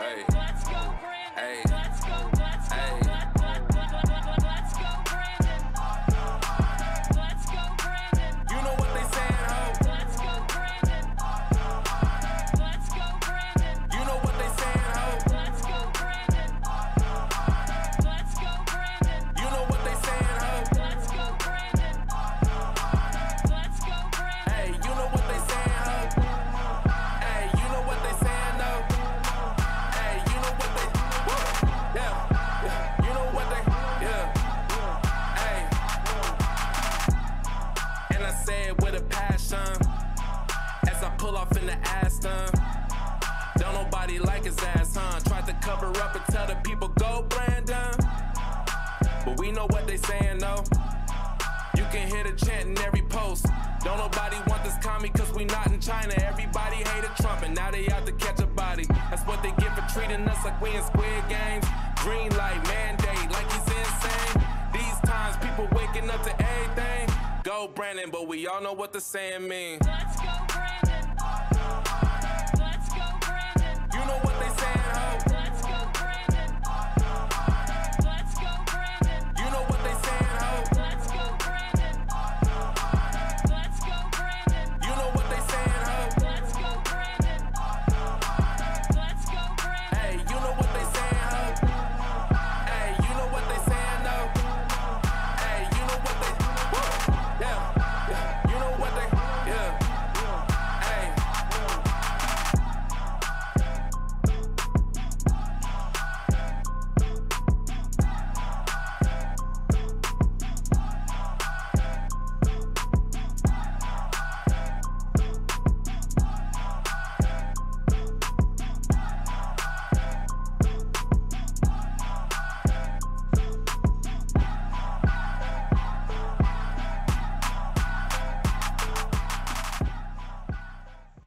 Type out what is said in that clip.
Hey. Let's go, Brandon. Hey. Let's go, let's go. Hey. Let's go, Brandon. Let's go, Brandon. You know what they saying, ho? Let's go, Brandon. Let's go, Brandon. You know what they saying, ho? Let's go, Brandon. Let's go, Brandon. You know what they saying, ho? Let's go, Brandon. Let's go, Brandon. Hey, you know what they saying, ho? Hey, you know what they saying, though? With a passion, as I pull off in the Aston. Don't nobody like his ass, huh? Tried to cover up and tell the people, go Brandon. But we know what they saying, though. You can hear the chant in every post. Don't nobody want this commie, cause we not in China. Everybody hated Trump, and now they out to catch a body. That's what they get for treating us like we in Squid Games. Green light, mandate, like he's insane. These times, people waking up to everything. Go Brandon, but we all know what the saying means. Let's go.